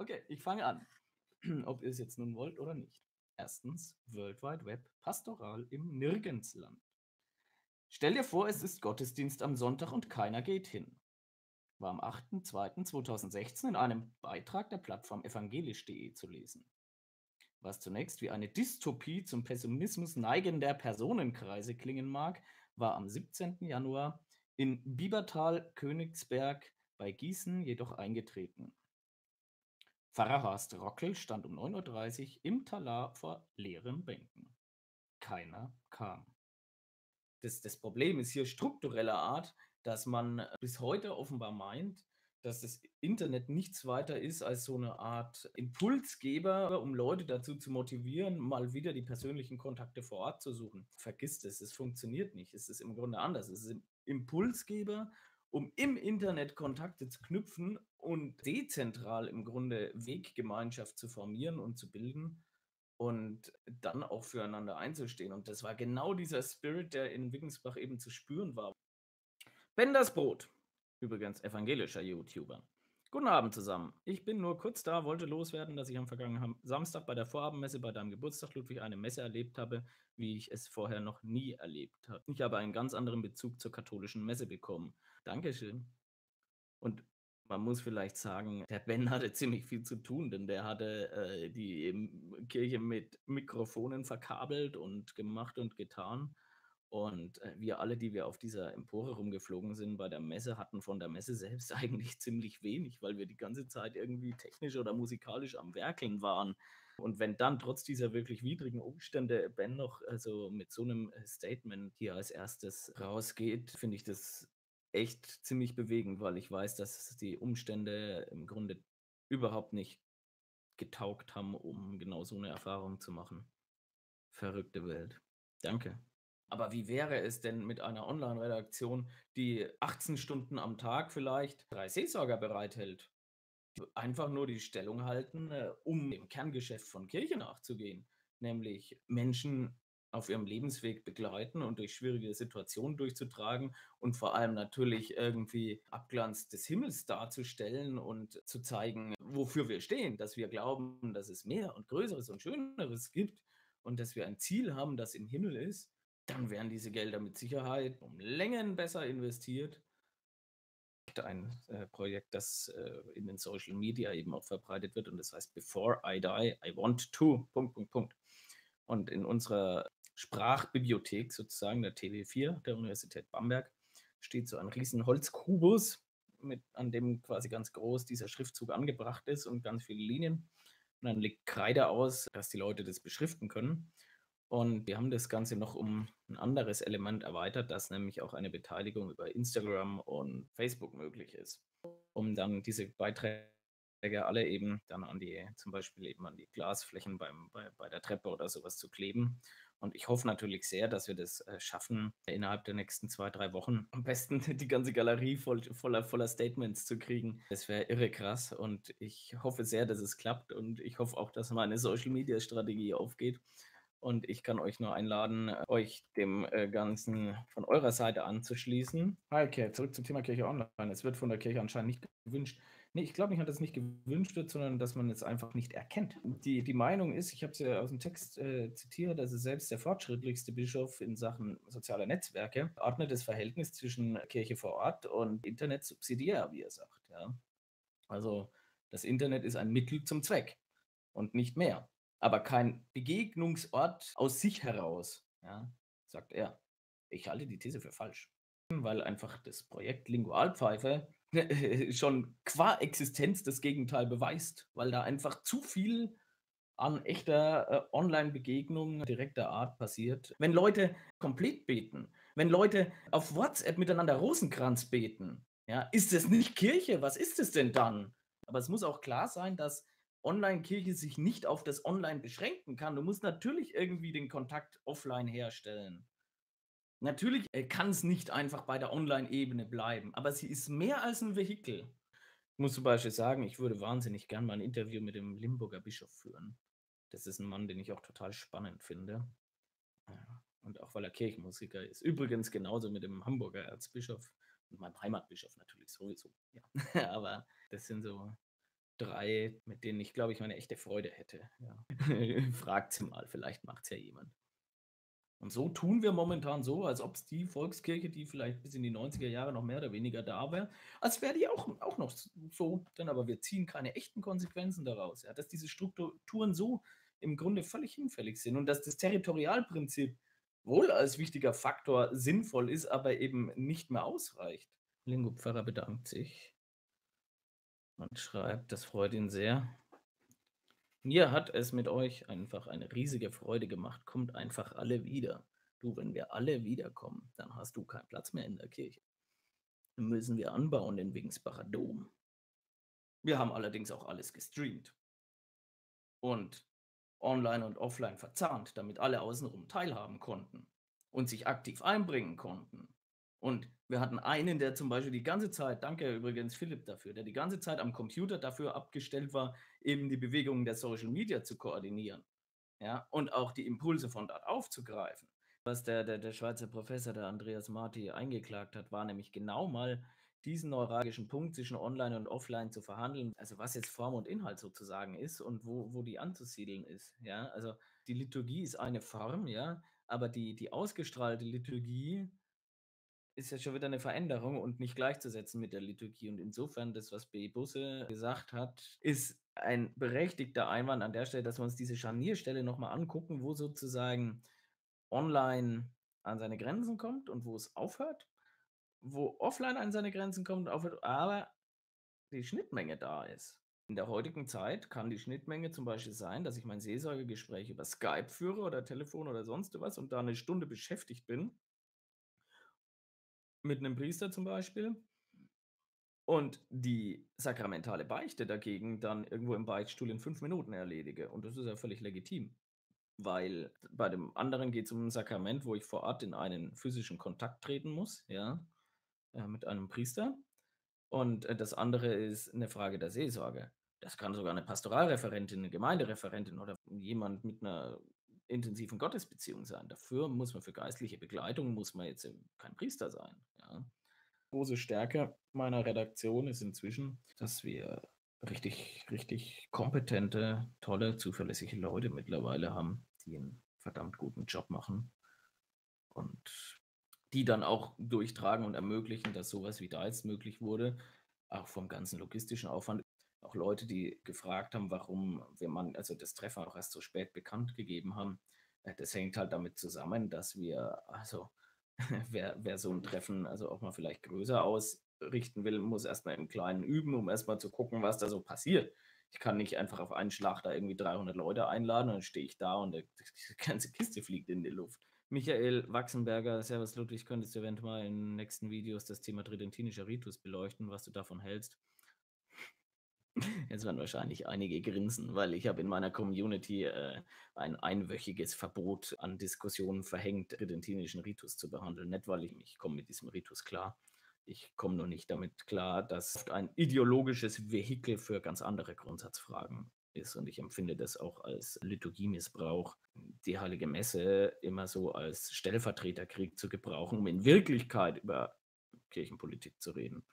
Okay, ich fange an. Ob ihr es jetzt nun wollt oder nicht. Erstens, World Wide Web, pastoral im Nirgendsland. Stell dir vor, es ist Gottesdienst am Sonntag und keiner geht hin. War am 8.2.2016 in einem Beitrag der Plattform evangelisch.de zu lesen. Was zunächst wie eine Dystopie zum Pessimismus neigender Personenkreise klingen mag, war am 17. Januar in Biebertal-Königsberg bei Gießen jedoch eingetreten. Pfarrer Horst Rockel stand um 9:30 Uhr im Talar vor leeren Bänken. Keiner kam. Das Problem ist hier struktureller Art, dass man bis heute offenbar meint, dass das Internet nichts weiter ist als so eine Art Impulsgeber, um Leute dazu zu motivieren, mal wieder die persönlichen Kontakte vor Ort zu suchen. Vergiss es, es funktioniert nicht. Es ist im Grunde anders. Es ist ein Impulsgeber, um im Internet Kontakte zu knüpfen und dezentral im Grunde Weggemeinschaft zu formieren und zu bilden und dann auch füreinander einzustehen. Und das war genau dieser Spirit, der in Wiggensbach eben zu spüren war. Ben das Brot, übrigens evangelischer YouTuber. Guten Abend zusammen. Ich bin nur kurz da, wollte loswerden, dass ich am vergangenen Samstag bei der Vorabendmesse bei deinem Geburtstag, Ludwig, eine Messe erlebt habe, wie ich es vorher noch nie erlebt habe. Ich habe einen ganz anderen Bezug zur katholischen Messe bekommen. Dankeschön. Und man muss vielleicht sagen, der Ben hatte ziemlich viel zu tun, denn der hatte die Kirche mit Mikrofonen verkabelt und gemacht und getan. Und wir alle, die wir auf dieser Empore rumgeflogen sind bei der Messe, hatten von der Messe selbst eigentlich ziemlich wenig, weil wir die ganze Zeit irgendwie technisch oder musikalisch am Werkeln waren. Und wenn dann trotz dieser wirklich widrigen Umstände Ben noch also mit so einem Statement hier als erstes rausgeht, finde ich das echt ziemlich bewegend, weil ich weiß, dass die Umstände im Grunde überhaupt nicht getaugt haben, um genau so eine Erfahrung zu machen. Verrückte Welt. Danke. Aber wie wäre es denn mit einer Online-Redaktion, die 18 Stunden am Tag vielleicht 3 Seelsorger bereithält, die einfach nur die Stellung halten, um dem Kerngeschäft von Kirche nachzugehen, nämlich Menschen auf ihrem Lebensweg begleiten und durch schwierige Situationen durchzutragen und vor allem natürlich irgendwie Abglanz des Himmels darzustellen und zu zeigen, wofür wir stehen, dass wir glauben, dass es mehr und Größeres und Schöneres gibt und dass wir ein Ziel haben, das im Himmel ist. Dann wären diese Gelder mit Sicherheit um Längen besser investiert. Ein Projekt, das in den Social Media eben auch verbreitet wird und das heißt Before I Die, I Want To, .. Und in unserer Sprachbibliothek sozusagen, der TV4 der Universität Bamberg, steht so ein riesen Holzkubus, an dem quasi ganz groß dieser Schriftzug angebracht ist und ganz viele Linien. Und dann legt Kreide aus, dass die Leute das beschriften können. Und wir haben das Ganze noch um ein anderes Element erweitert, dass nämlich auch eine Beteiligung über Instagram und Facebook möglich ist, um dann diese Beiträge alle eben dann an die, zum Beispiel eben an die Glasflächen bei der Treppe oder sowas zu kleben. Und ich hoffe natürlich sehr, dass wir das schaffen, innerhalb der nächsten 2-3 Wochen am besten die ganze Galerie voller Statements zu kriegen. Das wäre irre krass und ich hoffe sehr, dass es klappt und ich hoffe auch, dass meine Social-Media-Strategie aufgeht. Und ich kann euch nur einladen, euch dem Ganzen von eurer Seite anzuschließen. Okay, zurück zum Thema Kirche online. Es wird von der Kirche anscheinend nicht gewünscht. Nee, ich glaube nicht, dass es nicht gewünscht wird, sondern dass man es einfach nicht erkennt. Die Meinung ist, ich habe es ja aus dem Text zitiert, dass es selbst der fortschrittlichste Bischof in Sachen sozialer Netzwerke ordnet das Verhältnis zwischen Kirche vor Ort und Internet subsidiär, wie er sagt. Ja? Also das Internet ist ein Mittel zum Zweck und nicht mehr. Aber kein Begegnungsort aus sich heraus, ja, sagt er. Ich halte die These für falsch, weil einfach das Projekt Lingualpfeife schon qua Existenz das Gegenteil beweist, weil da einfach zu viel an echter Online-Begegnung direkter Art passiert. Wenn Leute komplett beten, wenn Leute auf WhatsApp miteinander Rosenkranz beten, ja, ist das nicht Kirche? Was ist es denn dann? Aber es muss auch klar sein, dass Online-Kirche sich nicht auf das Online beschränken kann. Du musst natürlich irgendwie den Kontakt offline herstellen. Natürlich kann es nicht einfach bei der Online-Ebene bleiben, aber sie ist mehr als ein Vehikel. Ich muss zum Beispiel sagen, ich würde wahnsinnig gern mal ein Interview mit dem Limburger Bischof führen. Das ist ein Mann, den ich auch total spannend finde. Und auch weil er Kirchenmusiker ist. Übrigens genauso mit dem Hamburger Erzbischof und meinem Heimatbischof natürlich sowieso. Ja. Aber das sind so 3, mit denen ich, glaube ich, meine echte Freude hätte. Ja. Fragt's mal, vielleicht macht's ja jemand. Und so tun wir momentan so, als ob es die Volkskirche, die vielleicht bis in die 90er Jahre noch mehr oder weniger da wäre, als wäre die auch noch so. Denn aber wir ziehen keine echten Konsequenzen daraus. Ja, dass diese Strukturen so im Grunde völlig hinfällig sind und dass das Territorialprinzip wohl als wichtiger Faktor sinnvoll ist, aber eben nicht mehr ausreicht. Lingo-Pfarrer bedankt sich und schreibt, das freut ihn sehr. Mir hat es mit euch einfach eine riesige Freude gemacht. Kommt einfach alle wieder. Du, wenn wir alle wiederkommen, dann hast du keinen Platz mehr in der Kirche. Dann müssen wir anbauen, den Wiggensbacher Dom. Wir haben allerdings auch alles gestreamt. Und online und offline verzahnt, damit alle außenrum teilhaben konnten und sich aktiv einbringen konnten. Und wir hatten einen, der zum Beispiel die ganze Zeit, danke übrigens Philipp dafür, der die ganze Zeit am Computer dafür abgestellt war, eben die Bewegungen der Social Media zu koordinieren, ja, und auch die Impulse von dort aufzugreifen. Was der Schweizer Professor, der Andreas Marti, eingeklagt hat, war nämlich genau mal diesen neuralgischen Punkt zwischen Online und Offline zu verhandeln, also was jetzt Form und Inhalt sozusagen ist und wo die anzusiedeln ist. Ja, also die Liturgie ist eine Form, ja, aber die ausgestrahlte Liturgie ist ja schon wieder eine Veränderung und nicht gleichzusetzen mit der Liturgie. Und insofern, das, was B. Busse gesagt hat, ist ein berechtigter Einwand an der Stelle, dass wir uns diese Scharnierstelle nochmal angucken, wo sozusagen online an seine Grenzen kommt und wo es aufhört, wo offline an seine Grenzen kommt und aufhört, aber die Schnittmenge da ist. In der heutigen Zeit kann die Schnittmenge zum Beispiel sein, dass ich mein Seelsorgegespräch über Skype führe oder Telefon oder sonst was und da eine Stunde beschäftigt bin mit einem Priester zum Beispiel und die sakramentale Beichte dagegen dann irgendwo im Beichtstuhl in 5 Minuten erledige. Und das ist ja völlig legitim, weil bei dem anderen geht es um ein Sakrament, wo ich vor Ort in einen physischen Kontakt treten muss, ja, mit einem Priester. Und das andere ist eine Frage der Seelsorge. Das kann sogar eine Pastoralreferentin, eine Gemeindereferentin oder jemand mit einer intensiven Gottesbeziehung sein. Dafür muss man für geistliche Begleitung, muss man jetzt kein Priester sein. Ja. Große Stärke meiner Redaktion ist inzwischen, dass wir richtig, richtig kompetente, tolle, zuverlässige Leute mittlerweile haben, die einen verdammt guten Job machen und die dann auch durchtragen und ermöglichen, dass sowas wie da jetzt möglich wurde, auch vom ganzen logistischen Aufwand. Auch Leute, die gefragt haben, warum also das Treffen auch erst so spät bekannt gegeben haben. Das hängt halt damit zusammen, dass wir, also wer so ein Treffen also auch mal vielleicht größer ausrichten will, muss erstmal im Kleinen üben, um erstmal zu gucken, was da so passiert. Ich kann nicht einfach auf einen Schlag da irgendwie 300 Leute einladen und dann stehe ich da und die ganze Kiste fliegt in die Luft. Michael Wachsenberger, servus Ludwig, könntest du eventuell mal in den nächsten Videos das Thema Tridentinischer Ritus beleuchten, was du davon hältst? Jetzt werden wahrscheinlich einige grinsen, weil ich habe in meiner Community ein einwöchiges Verbot an Diskussionen verhängt, tridentinischen Ritus zu behandeln. Nicht, weil ich komme mit diesem Ritus klar. Ich komme nur nicht damit klar, dass ein ideologisches Vehikel für ganz andere Grundsatzfragen ist. Und ich empfinde das auch als Liturgiemissbrauch, die Heilige Messe immer so als Stellvertreterkrieg zu gebrauchen, um in Wirklichkeit über Kirchenpolitik zu reden.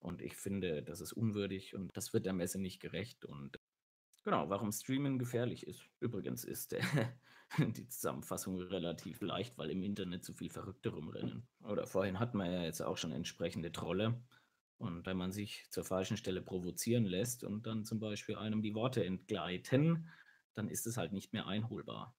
Und ich finde, das ist unwürdig und das wird der Messe nicht gerecht. Und genau, warum Streamen gefährlich ist. Übrigens ist die Zusammenfassung relativ leicht, weil im Internet so viel Verrückte rumrennen. Oder vorhin hatten wir ja jetzt auch schon entsprechende Trolle. Und wenn man sich zur falschen Stelle provozieren lässt und dann zum Beispiel einem die Worte entgleiten, dann ist es halt nicht mehr einholbar.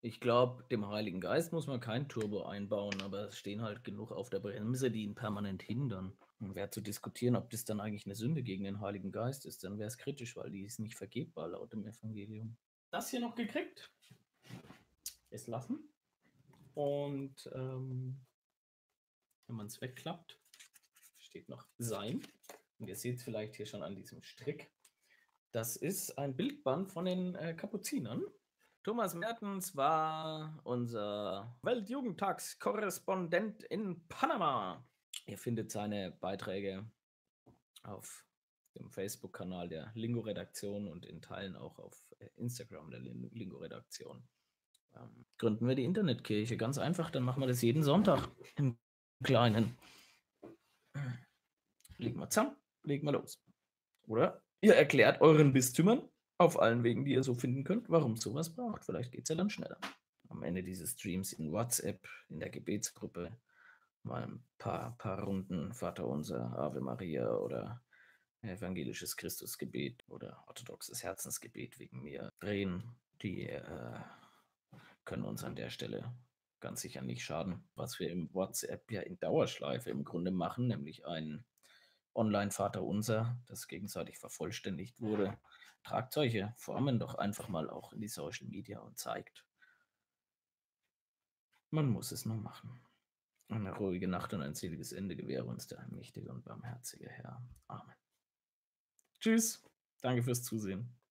Ich glaube, dem Heiligen Geist muss man kein Turbo einbauen, aber es stehen halt genug auf der Bremse, die ihn permanent hindern. Und wäre zu diskutieren, ob das dann eigentlich eine Sünde gegen den Heiligen Geist ist, dann wäre es kritisch, weil die ist nicht vergebbar laut dem Evangelium. Das hier noch gekriegt. Es lassen. Und wenn man es wegklappt, steht noch sein. Und ihr seht es vielleicht hier schon an diesem Strick. Das ist ein Bildband von den Kapuzinern. Thomas Mertens war unser Weltjugendtagskorrespondent in Panama. Ihr findet seine Beiträge auf dem Facebook-Kanal der Lingo-Redaktion und in Teilen auch auf Instagram der Lingo-Redaktion. Gründen wir die Internetkirche, ganz einfach, dann machen wir das jeden Sonntag im Kleinen. Legen wir zusammen, legen wir los. Oder Ihr erklärt euren Bistümern auf allen Wegen, die ihr so finden könnt, warum sowas braucht. Vielleicht geht es ja dann schneller. Am Ende dieses Streams in WhatsApp, in der Gebetsgruppe, mal ein paar Runden Vaterunser, Ave Maria oder evangelisches Christusgebet oder orthodoxes Herzensgebet wegen mir drehen. Die können uns an der Stelle ganz sicher nicht schaden. Was wir im WhatsApp ja in Dauerschleife im Grunde machen, nämlich ein Online-Vaterunser, das gegenseitig vervollständigt wurde. Tragt solche Formen doch einfach mal auch in die Social Media und zeigt. Man muss es nur machen. Eine ruhige Nacht und ein seliges Ende gewähre uns der mächtige und barmherzige Herr. Amen. Tschüss. Danke fürs Zusehen.